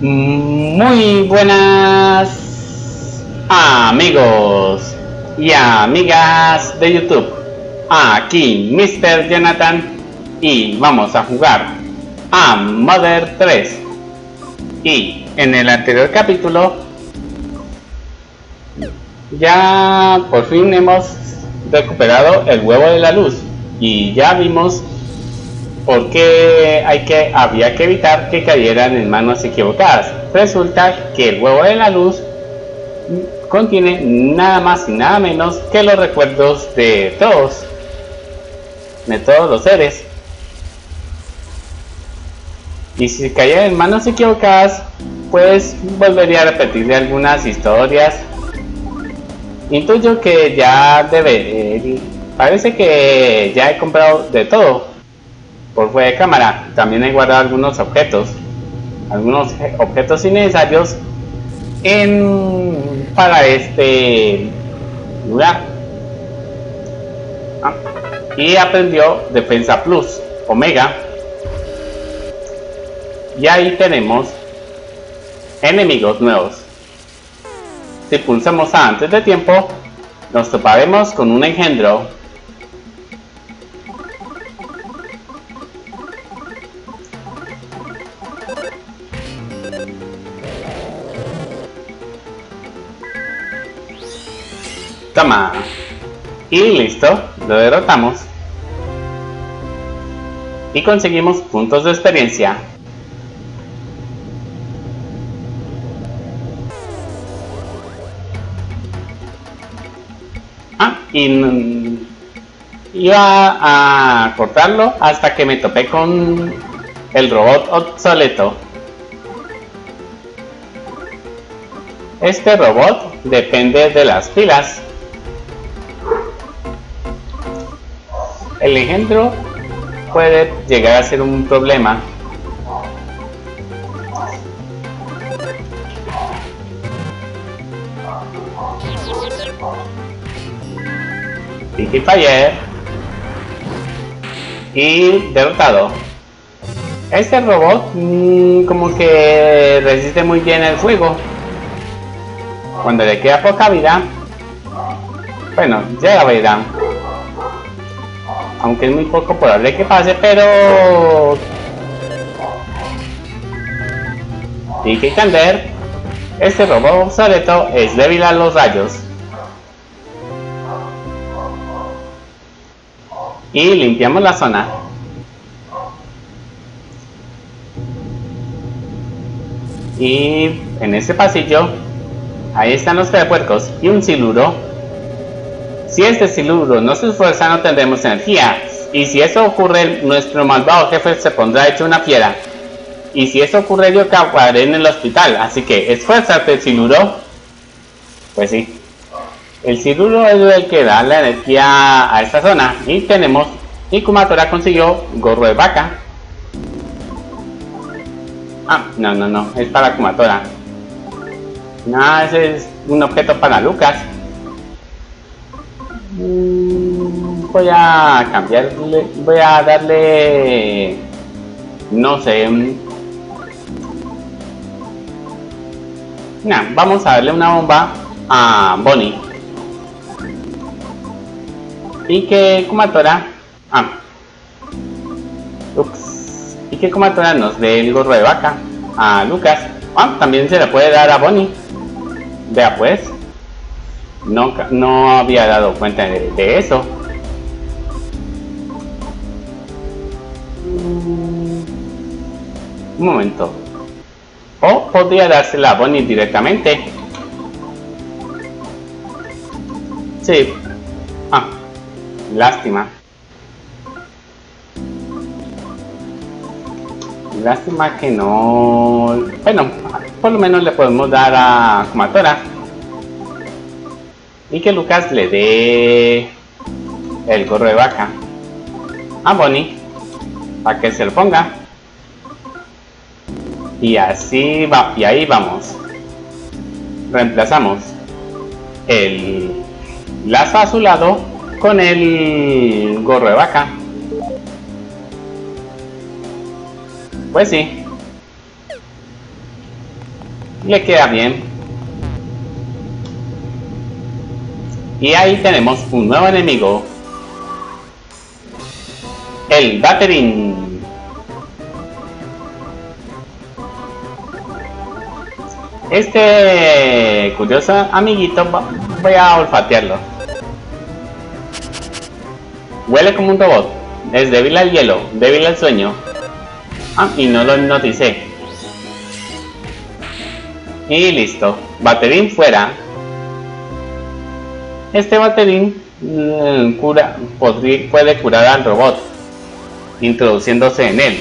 Muy buenas amigos y amigas de YouTube, aquí Mr. Jonathan y vamos a jugar a Mother 3. Y en el anterior capítulo ya por fin hemos recuperado el huevo de la luz y ya vimos porque había que evitar que cayeran en manos equivocadas. Resulta que el huevo de la luz contiene nada más y nada menos que los recuerdos de todos los seres. Y si cayeran en manos equivocadas, pues volvería a repetirle algunas historias. Intuyo que ya parece que ya he comprado de todo. Por fuera de cámara, también he guardado algunos objetos innecesarios para este lugar. Y aprendió defensa plus omega, y ahí tenemos enemigos nuevos. Si pulsamos antes de tiempo, nos toparemos con un engendro. Toma. Y listo, lo derrotamos y conseguimos puntos de experiencia. Iba a cortarlo hasta que me topé con el robot obsoleto. Este robot depende de las pilas. El engendro puede llegar a ser un problema. P.K. Fire y derrotado. Este robot como que resiste muy bien el fuego. Cuando le queda poca vida, bueno, llega vida. Aunque es muy poco probable que pase, pero... Y que entender, este robot obsoleto es débil a los rayos. Y limpiamos la zona. Y en este pasillo, ahí están los carepuercos y un siluro. Si este siluro no se esfuerza, no tendremos energía. Y si eso ocurre, nuestro malvado jefe se pondrá hecho una fiera. Y si eso ocurre, yo acabaré en el hospital. Así que esfuérzate, siluro. Pues sí. El siluro es el que da la energía a esta zona. Y Kumatora consiguió gorro de vaca. No. Es para Kumatora. No, ese es un objeto para Lucas. Voy a cambiarle, voy a darle, no sé, vamos a darle una bomba a Bonnie y que Kumatora nos dé el gorro de vaca a Lucas. También se le puede dar a Bonnie. Vea pues. No había dado cuenta de eso. Un momento. O podría dársela a Bonnie directamente. Sí. Lástima. Lástima que no... Bueno, por lo menos le podemos dar a Kumatora. Y que Lucas le dé el gorro de vaca a Bonnie para que se lo ponga. Y así va, y ahí vamos. Reemplazamos el lazo azulado con el gorro de vaca. Pues sí. le queda bien. Y ahí tenemos un nuevo enemigo, el Baterín. Este curioso amiguito voy a olfatearlo. Huele como un robot, es débil al hielo, débil al sueño. Ah, y no lo noticé. Y listo, Baterín fuera. Este Baterín puede curar al robot, introduciéndose en él.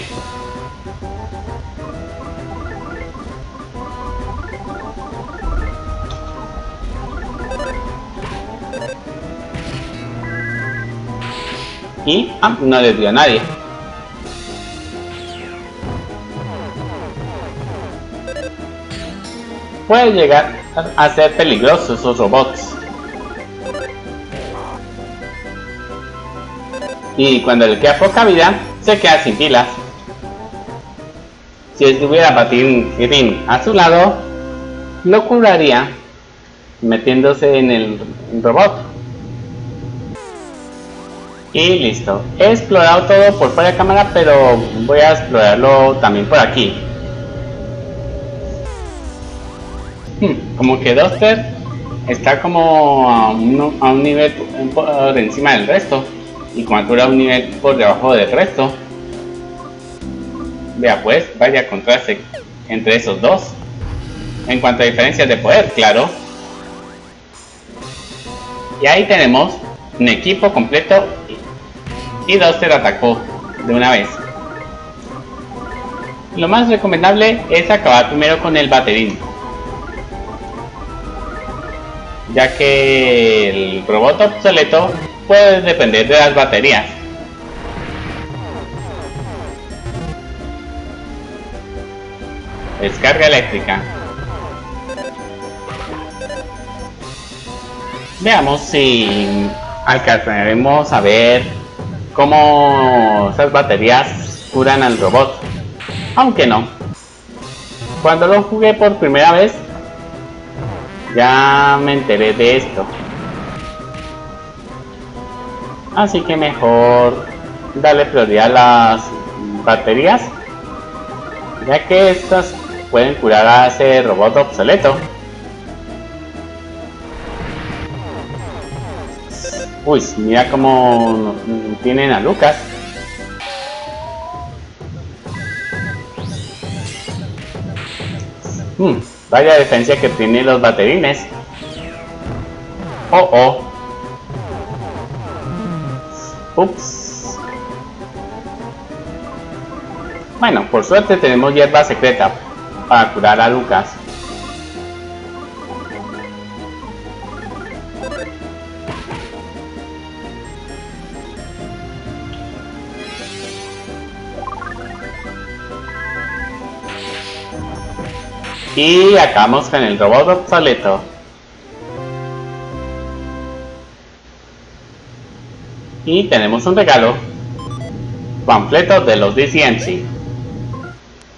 Y no le dio a nadie. Puede llegar a ser peligroso esos robots. Y cuando le queda poca vida, se queda sin pilas. Si estuviera Baterín a su lado, lo curaría metiéndose en el robot. Y listo, he explorado todo por fuera de cámara, pero voy a explorarlo también por aquí. Como que Duster está como a un nivel por encima del resto, y Kumatora un nivel por debajo del resto. Vea pues, vaya contraste entre esos dos. En cuanto a diferencias de poder, claro. Y ahí tenemos un equipo completo. Y Duster atacó de una vez. Lo más recomendable es acabar primero con el Baterín, ya que el robot obsoleto puede depender de las baterías. Descarga eléctrica. Veamos si alcanzaremos a ver cómo esas baterías curan al robot, aunque no. Cuando lo jugué por primera vez, ya me enteré de esto, así que mejor darle prioridad a las baterías, ya que estas pueden curar a ese robot obsoleto. Uy, mira cómo tienen a Lucas. Vaya defensa que tienen los Baterines. Oh, oh. Ups. Bueno, por suerte tenemos hierba secreta para curar a Lucas. Y acabamos con el robot obsoleto. Y tenemos un regalo. Panfleto de los DCMC.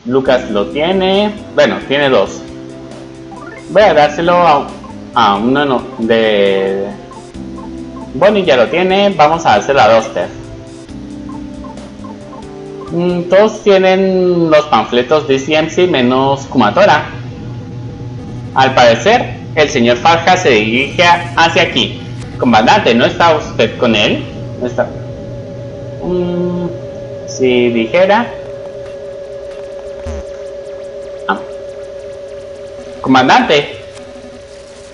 Lucas lo tiene. Bueno, tiene dos. Voy a dárselo a uno de... Bonnie ya lo tiene. Vamos a dárselo a Duster. Todos tienen los panfletos DCMC menos Kumatora. Al parecer, el señor Faljas se dirige hacia aquí. Comandante, ¿no está usted con él? No está. Si dijera... Ah. Comandante,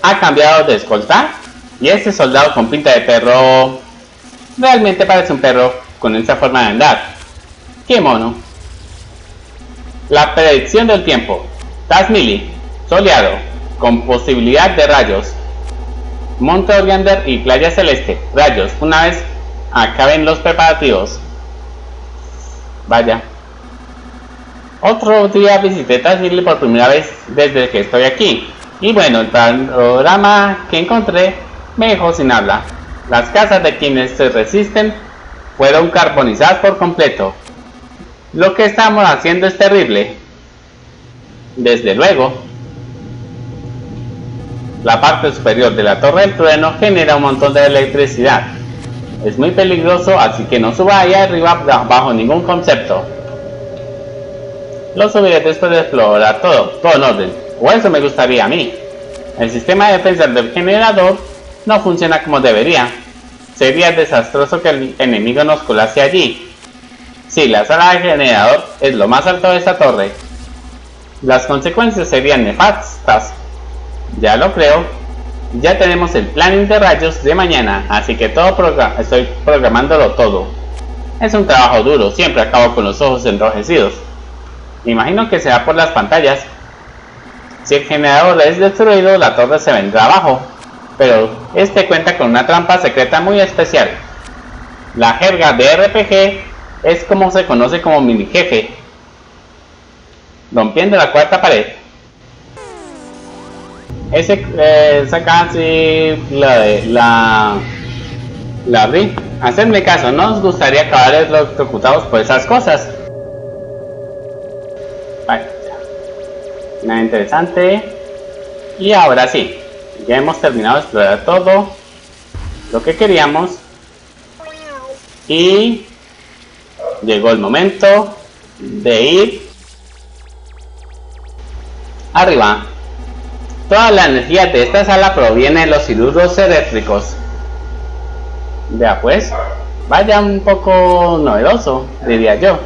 ha cambiado de escolta. Y este soldado con pinta de perro... Realmente parece un perro con esa forma de andar. ¡Qué mono! La predicción del tiempo. Tazmily, soleado, con posibilidad de rayos. Monte Organder y Playa Celeste, rayos, una vez acaben los preparativos. Vaya. Otro día visité Tazmily por primera vez desde que estoy aquí. Y bueno, el panorama que encontré me dejó sin habla. Las casas de quienes se resisten fueron carbonizadas por completo. Lo que estamos haciendo es terrible. Desde luego. La parte superior de la Torre del Trueno genera un montón de electricidad. Es muy peligroso, así que no suba allá arriba bajo ningún concepto. Lo subiré después de explorar todo en orden, o eso me gustaría a mí. El sistema de defensa del generador no funciona como debería. Sería desastroso que el enemigo nos colase allí. Sí, la sala de generador es lo más alto de esta torre. Las consecuencias serían nefastas. Ya lo creo. Ya tenemos el planning de rayos de mañana, así que estoy programándolo todo. Es un trabajo duro, siempre acabo con los ojos enrojecidos. Me imagino que será por las pantallas. Si el generador es destruido, la torre se vendrá abajo. Pero este cuenta con una trampa secreta muy especial. La jerga de RPG es como se conoce como mini jefe. Rompiendo la cuarta pared. Esa casi la abrí. Hacedme caso, no nos gustaría acabar electrocutados por esas cosas. Vale, nada interesante. Y ahora sí, ya hemos terminado de explorar todo lo que queríamos. Y llegó el momento de ir arriba. Toda la energía de esta sala proviene de los cilindros eléctricos. Ya pues, vaya un poco novedoso, diría yo.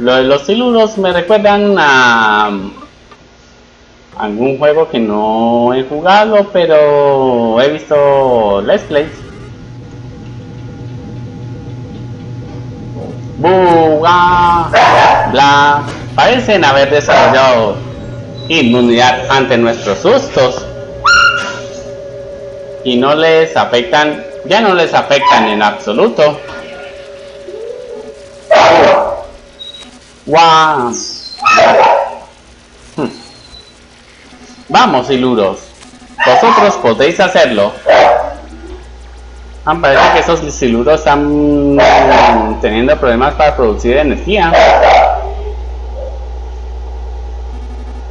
Lo de los cilindros me recuerdan a algún juego que no he jugado, pero he visto Let's Plays. Buga, bla. Parecen haber desarrollado inmunidad ante nuestros sustos y no les afectan, ya no les afectan en absoluto. Wow. Vamos, iluros, vosotros podéis hacerlo. Parece que esos siluros están teniendo problemas para producir energía.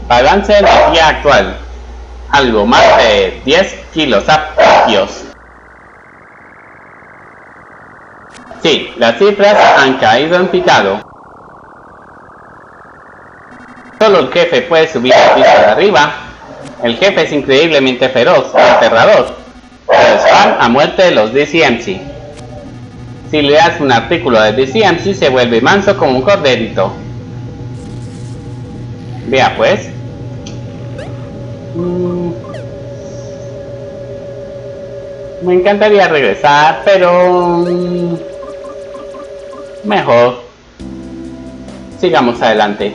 Balance de energía actual. Algo más de 10 kilos apios. Sí, las cifras han caído en picado. Solo el jefe puede subir el piso de arriba. El jefe es increíblemente feroz, aterrador. Pero es fan a muerte de los DCMC. Si le das un artículo de DCMC, se vuelve manso como un corderito. Vea pues. Me encantaría regresar, pero mejor sigamos adelante.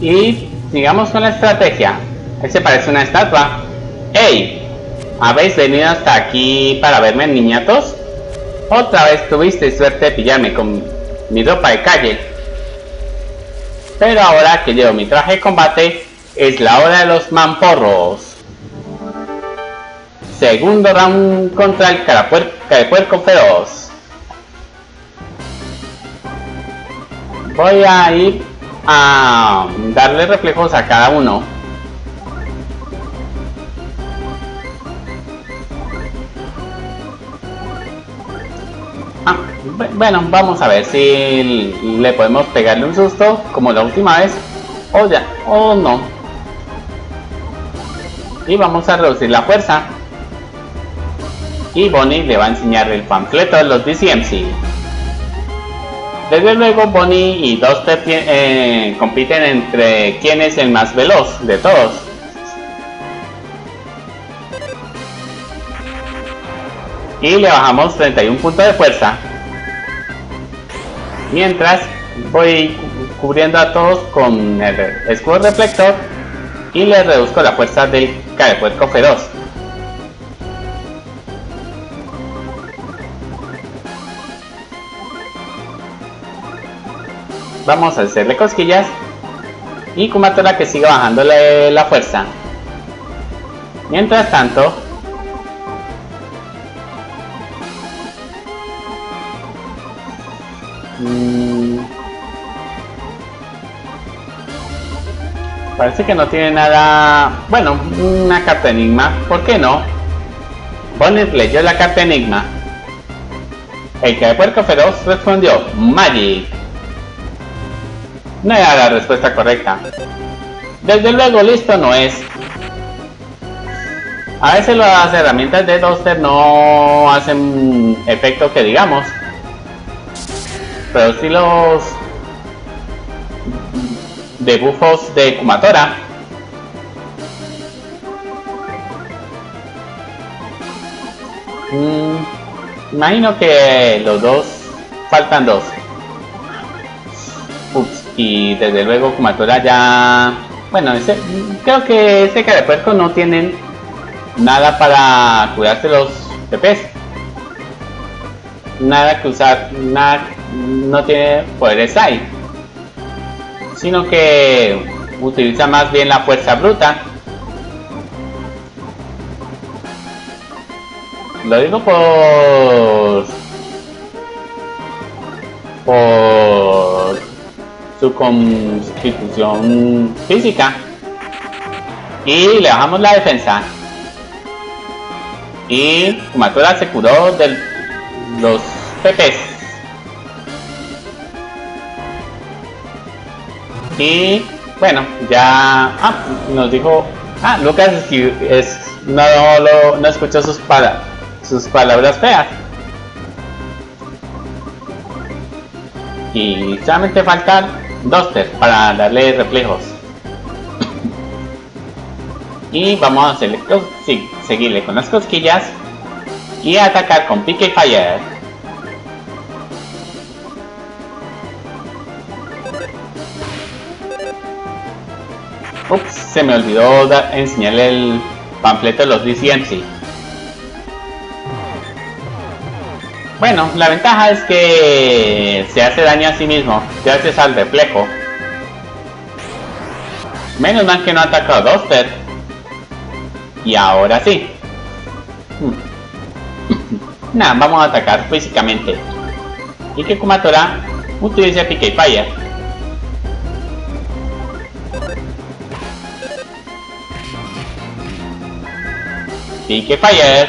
Y sigamos con la estrategia. Ese parece una estatua. ¡Ey! ¿Habéis venido hasta aquí para verme, niñatos? Otra vez tuvisteis suerte de pillarme con mi ropa de calle. Pero ahora que llevo mi traje de combate, es la hora de los mamporros. Segundo round contra el Carepuerco feroz. Voy a ir a darle reflejos a cada uno. Bueno, vamos a ver si le podemos pegarle un susto como la última vez. O ya, o no. Y vamos a reducir la fuerza. Y Bonnie le va a enseñar el panfleto de los DCMC. Desde luego Bonnie y Duster compiten entre quién es el más veloz de todos. Y le bajamos 31 puntos de fuerza. Mientras voy cubriendo a todos con el escudo reflector y le reduzco la fuerza del Carepuerco feroz. Vamos a hacerle cosquillas y Kumatora que siga bajándole la fuerza. Mientras tanto, Parece que no tiene nada. Bueno, una carta enigma. ¿Por qué no? Bonnie leyó la carta enigma. El Carepuerco feroz respondió: Magic. No era la respuesta correcta. Desde luego, listo no es. A veces las herramientas de Duster no hacen efecto que digamos. Pero sí los debufos de Kumatora. Imagino que los dos faltan dos. Ups, y desde luego Kumatora ya... Bueno, creo que ese Carepuerco no tienen nada para curarse los PPs. Nada que usar, nada, no tiene poderes ahí, sino que utiliza más bien la fuerza bruta. Lo digo por su constitución física. Y le bajamos la defensa. Y Kumatora se curó de los PPs. Y bueno, ya nos dijo, Lucas no escuchó sus palabras feas. Y solamente faltan Duster para darle reflejos. Y vamos a hacerle, seguirle con las cosquillas y atacar con P.K. Fire. Ups, se me olvidó enseñarle el panfleto de los DCMC. Bueno, la ventaja es que se hace daño a sí mismo gracias al reflejo. Menos mal que no atacó a Duster. Y ahora sí. Nada, vamos a atacar físicamente. Y que Kumatora utilice P.K. Fire. P.K. Fire.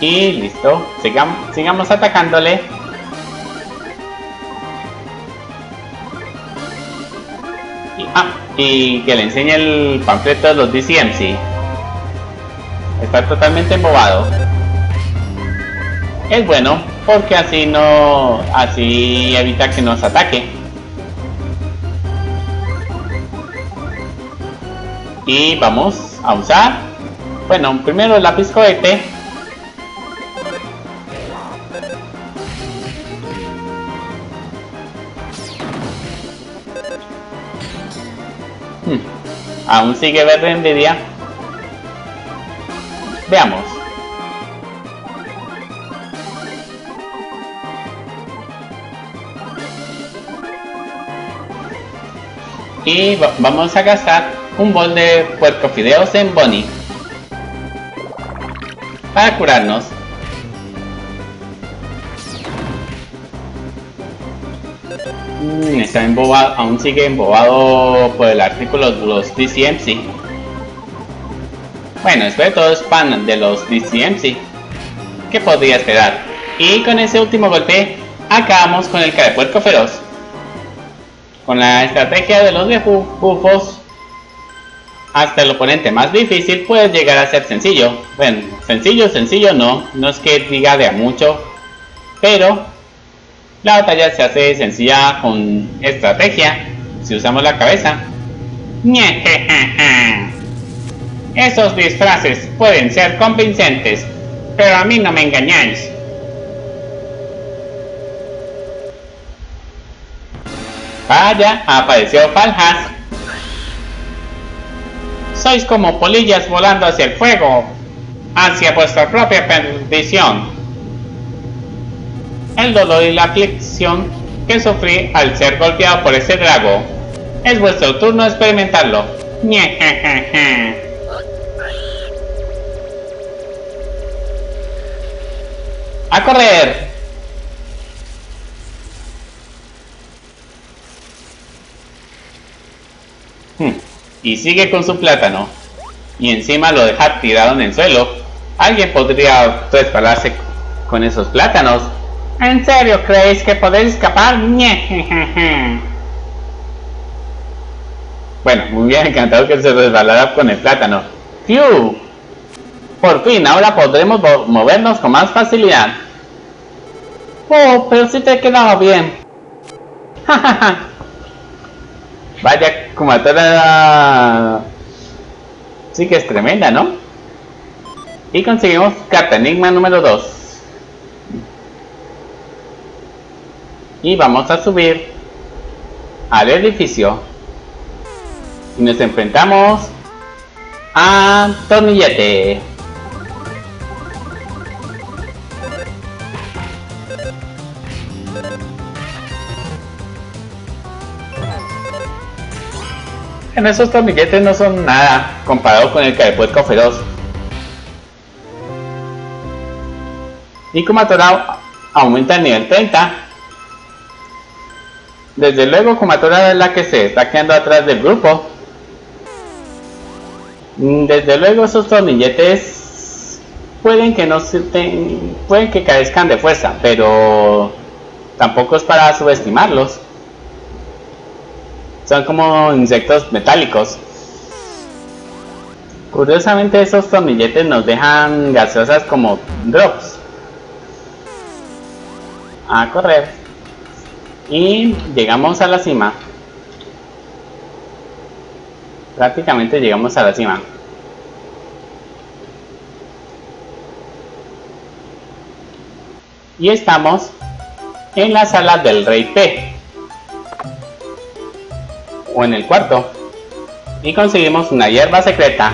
Y listo, sigamos atacándole. Y que le enseñe el panfleto de los DCMC. Está totalmente embobado. Es bueno, porque así evita que nos ataque. Y vamos a usar, bueno, primero el lápiz cohete. Aún sigue verde envidia. Veamos. Y vamos a gastar un bol de puercofideos en Bonnie para curarnos. Está embobado, aún sigue embobado por el artículo de los DCMC. Bueno, espero todo es fan de los DCMC. ¿Qué podría esperar? Y con ese último golpe acabamos con el Carepuerco feroz. Con la estrategia de los debufos hasta el oponente más difícil puede llegar a ser sencillo. Bueno, sencillo no es que diga de a mucho, pero la batalla se hace sencilla con estrategia si usamos la cabeza. Esos disfraces pueden ser convincentes, pero a mí no me engañáis. Vaya, apareció Faljas. Sois como polillas volando hacia el fuego, hacia vuestra propia perdición. El dolor y la aflicción que sufrí al ser golpeado por ese drago. Es vuestro turno experimentarlo. ¡A correr! Y sigue con su plátano. Y encima lo deja tirado en el suelo. ¿Alguien podría resbalarse con esos plátanos? ¿En serio creéis que podéis escapar? Bueno, me hubiera encantado que se resbalara con el plátano. ¡Fiu! Por fin, ahora podremos movernos con más facilidad. Oh, pero sí te he quedado bien. Vaya, Kumatora... sí que es tremenda, ¿no? Y conseguimos carta enigma número 2. Y vamos a subir al edificio. Y nos enfrentamos a Tornillete. En esos tornilletes no son nada comparado con el Carepuerco feroz. Y Kumatora aumenta al nivel 30. Desde luego Kumatora es la que se está quedando atrás del grupo. Desde luego esos tornilletes pueden que no se pueden que carezcan de fuerza, pero tampoco es para subestimarlos. Son como insectos metálicos. Curiosamente esos tornilletes nos dejan gaseosas como drops. A correr. Y llegamos a la cima. Prácticamente llegamos a la cima. Y estamos en la sala del Rey P. O en el cuarto. Y conseguimos una hierba secreta.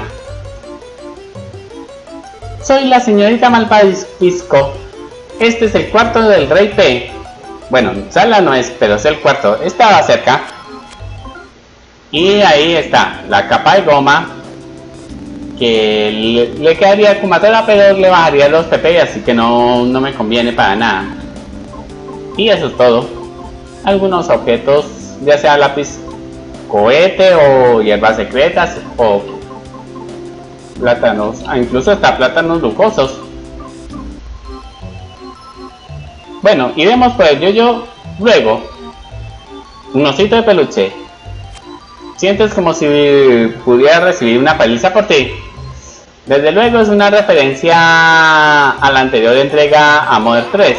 Soy la señorita Malpais Pisco. Este es el cuarto del Rey P. Bueno, sala no es, pero es el cuarto. Estaba cerca. Y ahí está, la capa de goma que le quedaría a Kumatora, pero le bajaría los PP, así que no me conviene para nada. Y eso es todo. Algunos objetos, ya sea lápiz cohete o hierbas secretas o plátanos, incluso hasta plátanos lujosos. Bueno, iremos por el yo-yo luego. Un osito de peluche. Sientes como si pudiera recibir una paliza por ti. Desde luego es una referencia a la anterior entrega a Mother 3.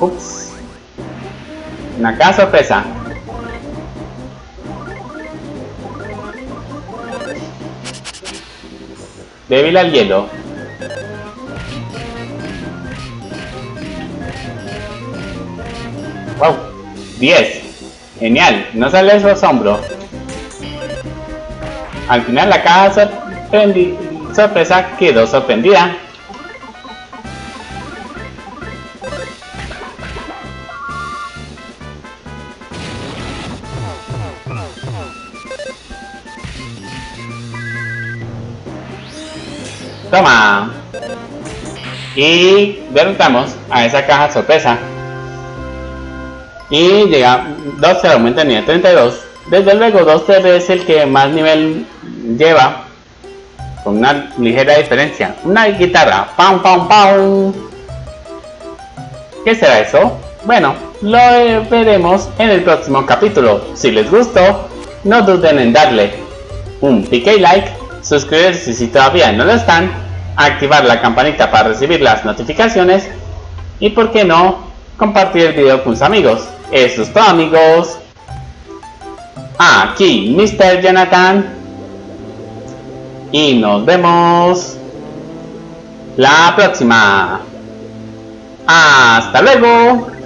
Ups. Una caja sorpresa. Débil al hielo. Wow. 10. Genial, no sale su asombro. Al final la caja sorpresa quedó sorprendida. Toma. Y derrotamos a esa caja sorpresa. Y llega, Duster aumenta el nivel 32. Desde luego Duster es el que más nivel lleva, con una ligera diferencia. Una guitarra, pam pam pam. ¿Qué será eso? Bueno, lo veremos en el próximo capítulo. Si les gustó, no duden en darle un pique like, suscribirse si todavía no lo están, activar la campanita para recibir las notificaciones y, por qué no, compartir el video con sus amigos. Eso es todo, amigos. Aquí Mr. Jonathan. Y nos vemos la próxima. Hasta luego.